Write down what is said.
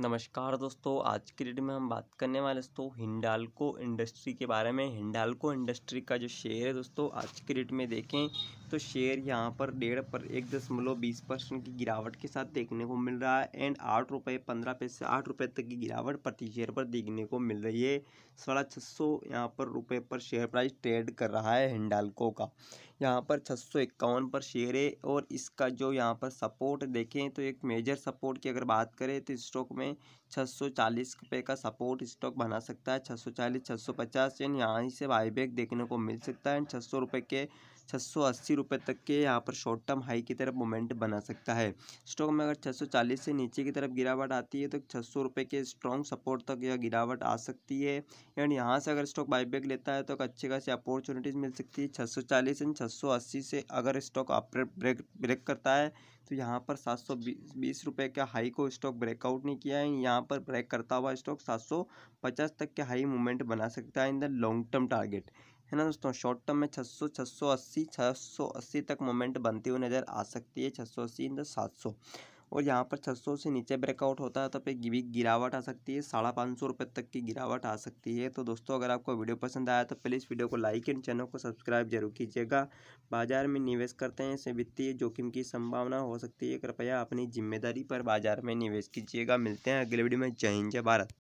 नमस्कार दोस्तों, आज की डेट में हम बात करने वाले दोस्तों हिंडाल्को इंडस्ट्री के बारे में। हिंडाल्को इंडस्ट्री का जो शेयर है दोस्तों आज की डेट में देखें तो शेयर यहां पर 1.20% की गिरावट के साथ देखने को मिल रहा है एंड 8.15 रुपये 8 रुपये तक की गिरावट प्रति शेयर पर देखने को मिल रही है। 650 यहाँ पर रुपये पर शेयर प्राइस ट्रेड कर रहा है हिंडाल्को का। यहाँ पर 651 पर शेयर है और इसका जो यहाँ पर सपोर्ट देखें तो एक मेजर सपोर्ट की अगर बात करें तो स्टॉक में 640 रुपये का सपोर्ट स्टॉक बना सकता है। 640, 650 एंड यहाँ से बाईबैक देखने को मिल सकता है एंड 600 रुपये के 680 रुपये तक के यहाँ पर शॉर्ट टर्म हाई की तरफ मोमेंट बना सकता है। स्टॉक में अगर 640 से नीचे की तरफ गिरावट आती है तो 600 रुपये के स्ट्रॉन्ग सपोर्ट तक यह गिरावट आ सकती है एंड यहाँ से अगर स्टॉक बाईबैक लेता है तो अच्छे खासी अपॉर्चुनिटीज़ मिल सकती है। 640 एंड 680 से अगर स्टॉक अपवर्ड ब्रेक करता है तो यहाँ पर 720 रुपये के हाई को स्टॉक ब्रेकआउट नहीं किया है। यहाँ पर ब्रेक करता हुआ स्टॉक 750 तक के हाई मूवमेंट बना सकता है in the long term target है ना दोस्तों। शॉर्ट टर्म में 600, 680 तक मोमेंट बनती हुई नज़र आ सकती है। 680 इन द 700 और यहाँ पर 600 से नीचे ब्रेकआउट होता है तो पे गिरावट आ सकती है। 550 रुपये तक की गिरावट आ सकती है। तो दोस्तों अगर आपको वीडियो पसंद आया तो प्लीज़ वीडियो को लाइक एंड चैनल को सब्सक्राइब जरूर कीजिएगा। बाजार में निवेश करते हैं इससे वित्तीय जोखिम की संभावना हो सकती है। कृपया अपनी जिम्मेदारी पर बाजार में निवेश कीजिएगा। मिलते हैं अगले वीडियो में। जय हिंद, जय भारत।